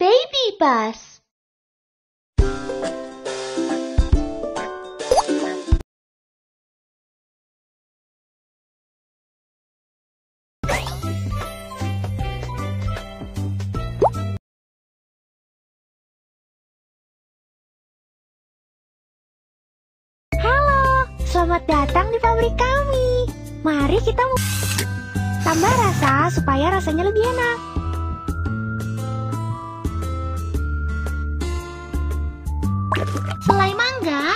Baby bus. Selamat datang di pabrik kami. Mari kita tambah rasa supaya rasanya lebih enak. Selai mangga,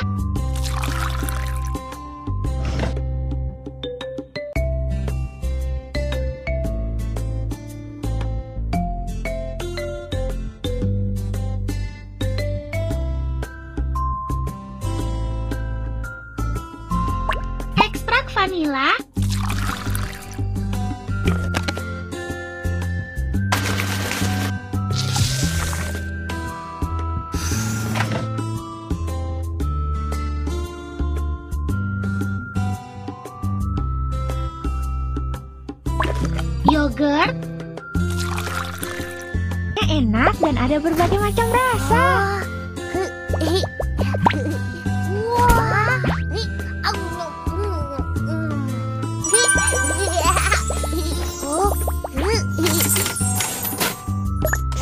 vanila, yogurt. Enak dan ada berbagai macam rasa.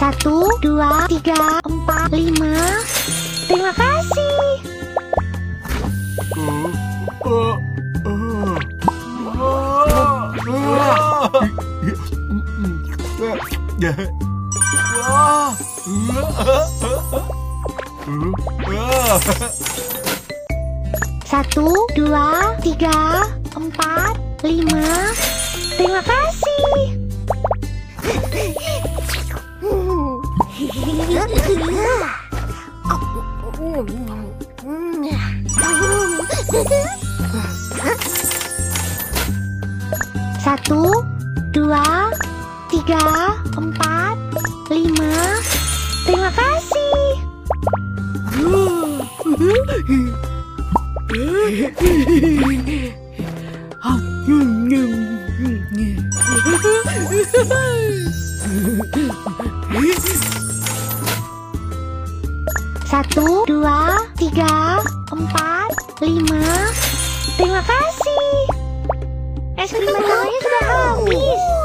Satu, dua, tiga, empat, lima. Terima kasih. Satu, dua, tiga, empat, lima. Terima kasih. Satu, dua, tiga, empat, lima. Terima kasih. Satu, dua, tiga, empat, lima. Terima kasih. Es krim malamnya sudah habis.